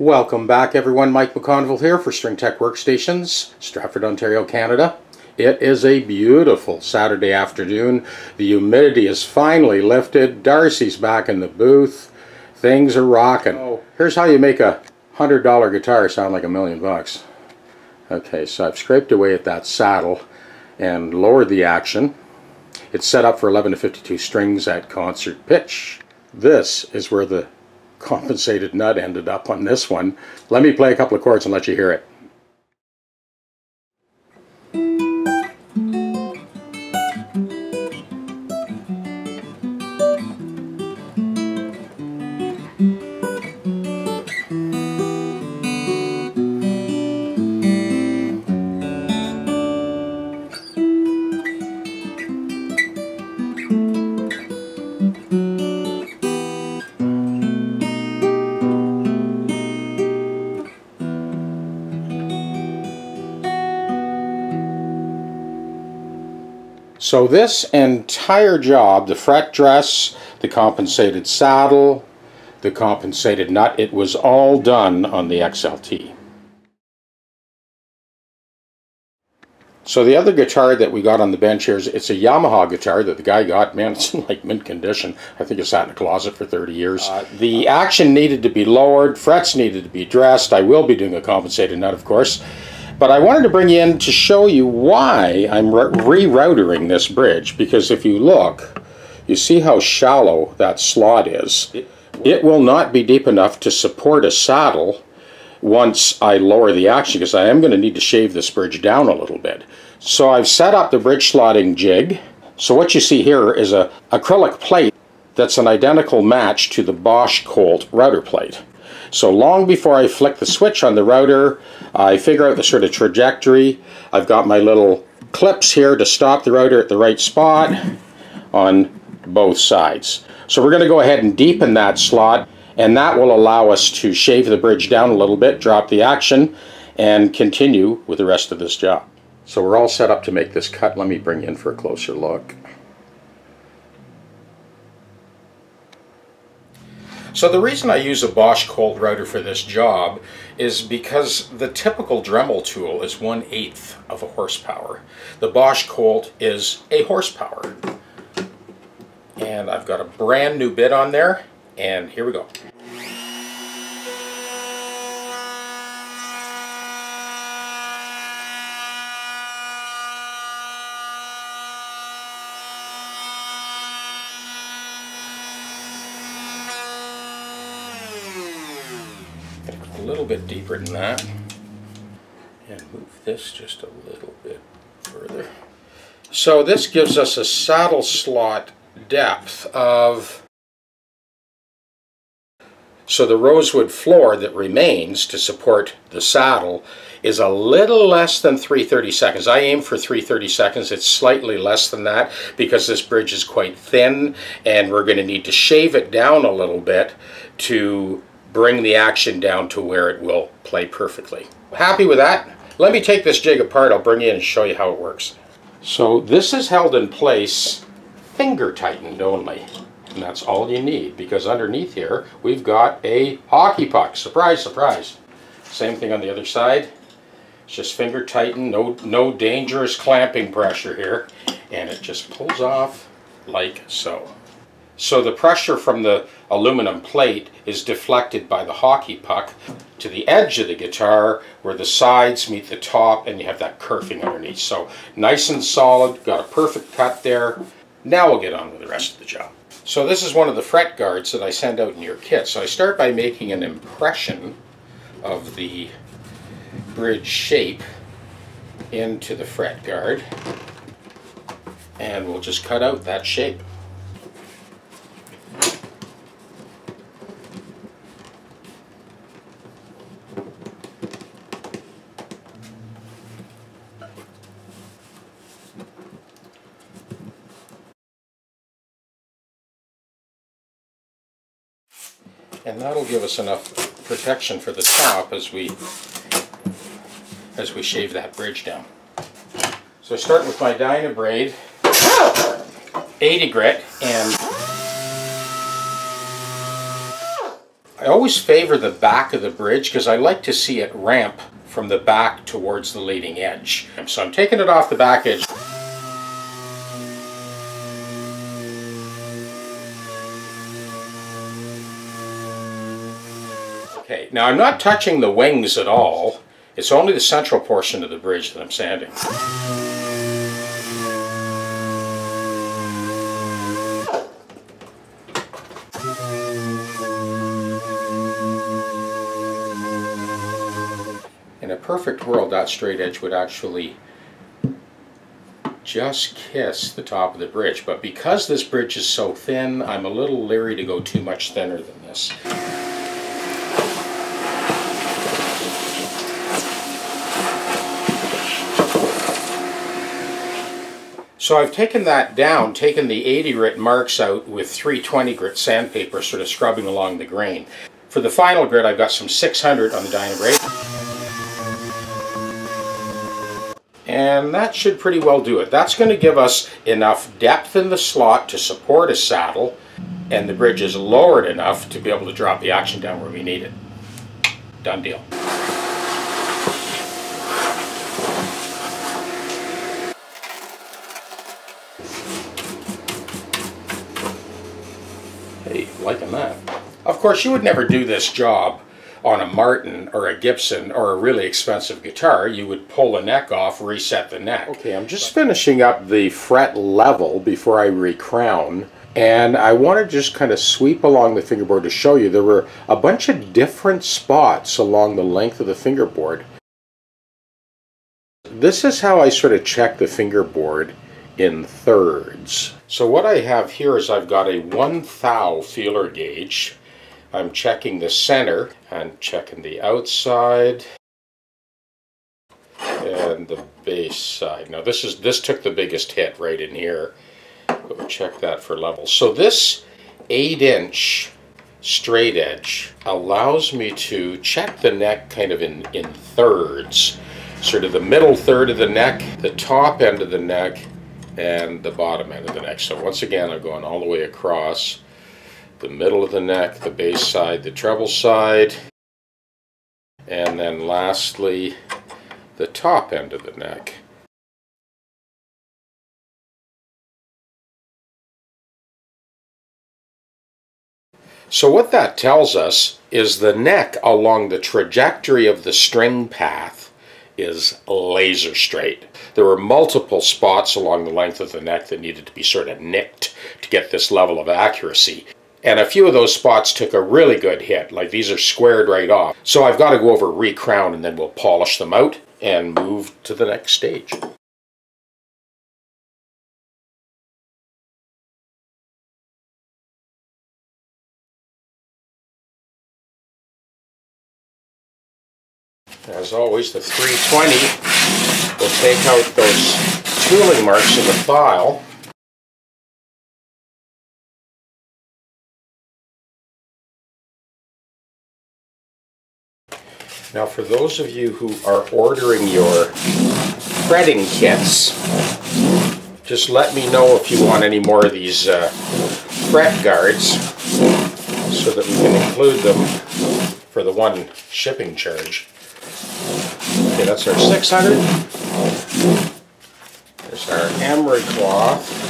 Welcome back, everyone. Mike McConville here for String Tech Workstations, Stratford, Ontario, Canada. It is a beautiful Saturday afternoon. The humidity is finally lifted. Darcy's back in the booth. Things are rocking. Oh, here's how you make a $100 guitar sound like $1,000,000. Okay, so I've scraped away at that saddle and lowered the action. It's set up for 11 to 52 strings at concert pitch. This is where the compensated nut ended up on this one. Let me play a couple of chords and let you hear it. So this entire job, the fret dress, the compensated saddle, the compensated nut, it was all done on the XLT. So the other guitar that we got on the bench here, it's a Yamaha guitar that the guy got. Man, it's in like mint condition. I think it sat in a closet for 30 years. The action needed to be lowered, frets needed to be dressed. I will be doing a compensated nut, of course. But I wanted to bring you in to show you why I'm reroutering this bridge, because if you look, you see how shallow that slot is. It will not be deep enough to support a saddle once I lower the action, because I am going to need to shave this bridge down a little bit. So I've set up the bridge slotting jig. So what you see here is an acrylic plate that's an identical match to the Bosch Colt router plate. So long before I flick the switch on the router, I figure out the sort of trajectory. I've got my little clips here to stop the router at the right spot on both sides. So we're going to go ahead and deepen that slot, and that will allow us to shave the bridge down a little bit, drop the action, and continue with the rest of this job. So we're all set up to make this cut. Let me bring you in for a closer look. So the reason I use a Bosch Colt router for this job is because the typical Dremel tool is 1/8 of a horsepower. The Bosch Colt is a horsepower. And I've got a brand new bit on there, and here we go. A little bit deeper than that, and move this just a little bit further. So this gives us a saddle slot depth of, so the rosewood floor that remains to support the saddle is a little less than 3/32. I aim for 3/32. It's slightly less than that because this bridge is quite thin, and we're going to need to shave it down a little bit to bring the action down to where it will play perfectly. Happy with that? Let me take this jig apart. I'll bring you in and show you how it works. So this is held in place finger tightened only, and that's all you need, because underneath here we've got a hockey puck. Surprise, surprise. Same thing on the other side. It's just finger tightened, no dangerous clamping pressure here, and it just pulls off like so. So the pressure from the aluminum plate is deflected by the hockey puck to the edge of the guitar where the sides meet the top, and you have that kerfing underneath. So nice and solid, got a perfect cut there. Now we'll get on with the rest of the job. So this is one of the fret guards that I send out in your kit. So I start by making an impression of the bridge shape into the fret guard, and we'll just cut out that shape. And that'll give us enough protection for the top as we shave that bridge down. So start with my Dynabrade 80 grit, and I I always favor the back of the bridge because I like to see it ramp from the back towards the leading edge. So I'm taking it off the back edge. Okay, now I'm not touching the wings at all. It's only the central portion of the bridge that I'm sanding. In a perfect world, that straight edge would actually just kiss the top of the bridge. But because this bridge is so thin, I'm a little leery to go too much thinner than this. So I've taken that down, taken the 80 grit marks out with 320 grit sandpaper, sort of scrubbing along the grain. For the final grit, I've got some 600 on the Dynabrade. And that should pretty well do it. That's going to give us enough depth in the slot to support a saddle, and the bridge is lowered enough to be able to drop the action down where we need it. Done deal. Liking that. Of course, you would never do this job on a Martin or a Gibson or a really expensive guitar. You would pull a neck off, reset the neck. Okay, I'm just finishing up the fret level before I recrown, and I want to just kind of sweep along the fingerboard to show you there were a bunch of different spots along the length of the fingerboard. This is how I sort of check the fingerboard in thirds. So what I have here is I've got a 1 thou feeler gauge. I'm checking the center and checking the outside and the base side. Now this took the biggest hit right in here. We'll check that for levels. So this 8-inch straight edge allows me to check the neck kind of in thirds, sort of the middle third of the neck, the top end of the neck, and the bottom end of the neck. So once again, I'm going all the way across the middle of the neck, the bass side, the treble side, and then lastly the top end of the neck. So what that tells us is the neck along the trajectory of the string path is laser straight. There were multiple spots along the length of the neck that needed to be sort of nicked to get this level of accuracy. And a few of those spots took a really good hit, like these are squared right off. So I've got to go over, recrown, and then we'll polish them out and move to the next stage. As always, the 320 will take out those tooling marks in the file. Now for those of you who are ordering your fretting kits, just let me know if you want any more of these fret guards so that we can include them for the one shipping charge. Okay, that's our 600. There's our emery cloth.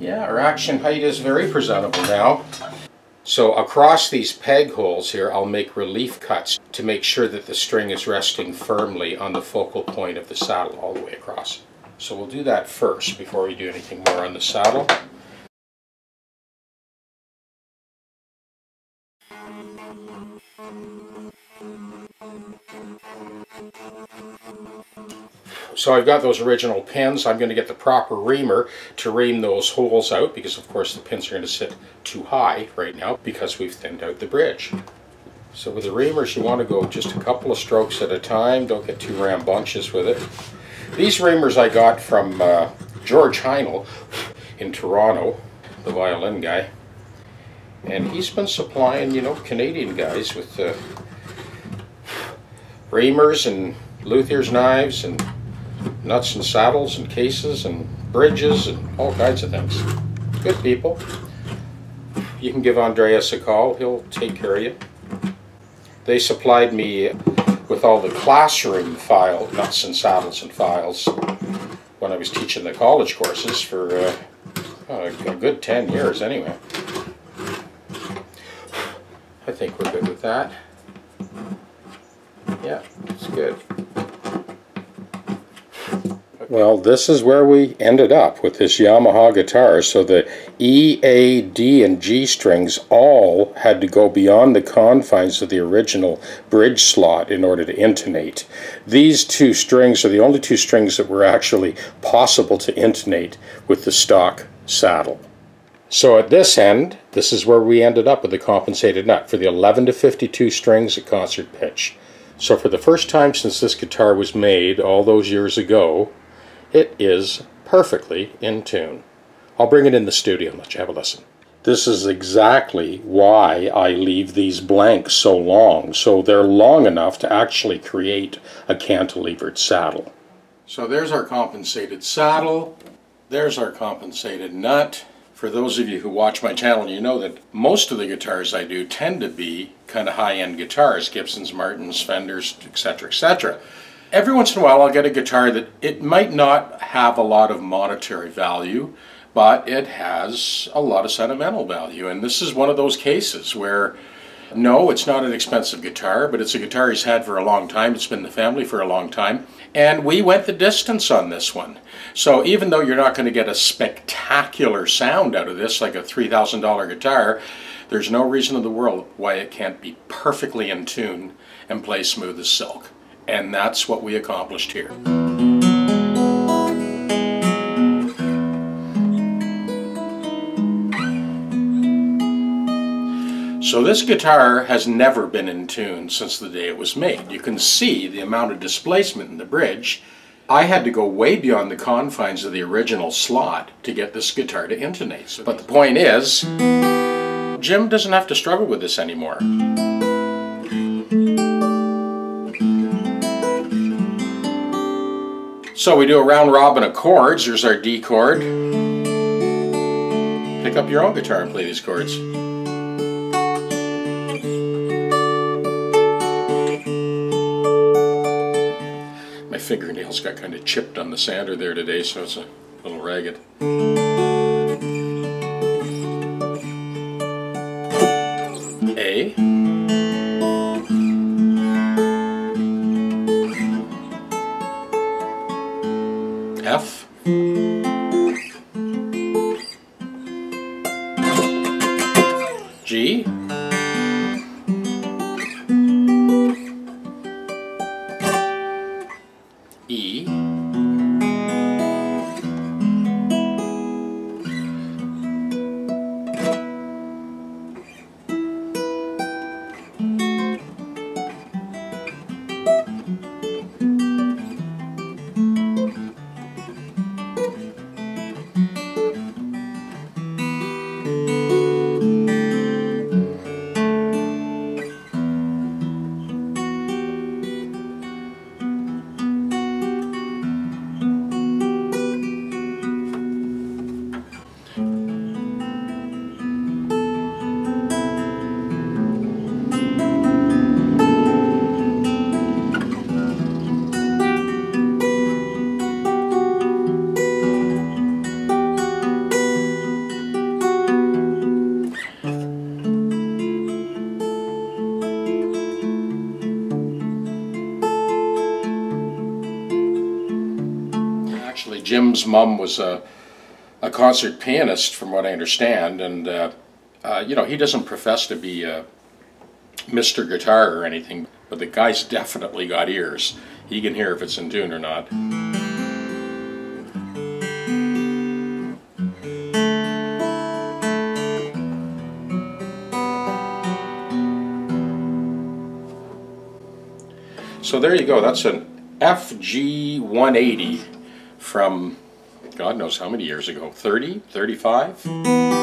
Yeah, our action height is very presentable now. So across these peg holes here, I'll make relief cuts to make sure that the string is resting firmly on the focal point of the saddle all the way across. So we'll do that first before we do anything more on the saddle. So I've got those original pins. I'm going to get the proper reamer to ream those holes out because, of course, the pins are going to sit too high right now because we've thinned out the bridge. So with the reamers, you want to go just a couple of strokes at a time. Don't get too rambunctious with it. These reamers I got from George Heinle in Toronto, the violin guy. And he's been supplying, you know, Canadian guys with reamers and luthiers' knives and nuts and saddles and cases and bridges and all kinds of things. Good people. You can give Andreas a call. He'll take care of you. They supplied me with all the classroom file nuts and saddles and files when I was teaching the college courses for a good 10 years anyway. I think we're good with that. Yeah, it's good. Well, this is where we ended up with this Yamaha guitar. So the E, A, D, and G strings all had to go beyond the confines of the original bridge slot in order to intonate. These two strings are the only two strings that were actually possible to intonate with the stock saddle. So at this end, this is where we ended up with the compensated nut for the 11 to 52 strings at concert pitch. So for the first time since this guitar was made all those years ago, it is perfectly in tune. I'll bring it in the studio and let you have a listen. This is exactly why I leave these blanks so long, so they're long enough to actually create a cantilevered saddle. So there's our compensated saddle, there's our compensated nut. For those of you who watch my channel, you know that most of the guitars I do tend to be kind of high-end guitars, Gibsons, Martins, Fenders, etc., etc. Every once in a while I'll get a guitar that it might not have a lot of monetary value, but it has a lot of sentimental value. And this is one of those cases where, no, it's not an expensive guitar, but it's a guitar he's had for a long time. It's been in the family for a long time. And we went the distance on this one. So even though you're not going to get a spectacular sound out of this, like a $3,000 guitar, there's no reason in the world why it can't be perfectly in tune and play smooth as silk. And that's what we accomplished here. So this guitar has never been in tune since the day it was made. You can see the amount of displacement in the bridge. I had to go way beyond the confines of the original slot to get this guitar to intonate. But the point is, Jim doesn't have to struggle with this anymore. So we do a round robin of chords. There's our D chord. Pick up your own guitar and play these chords. My fingernails got kind of chipped on the sander there today, so it's a little ragged. A. F, G, E, Jim's mom was a concert pianist, from what I understand, and you know, he doesn't profess to be a Mr. Guitar or anything, but the guy's definitely got ears. He can hear if it's in tune or not. So there you go, that's an FG 180 from God knows how many years ago, 30, 35?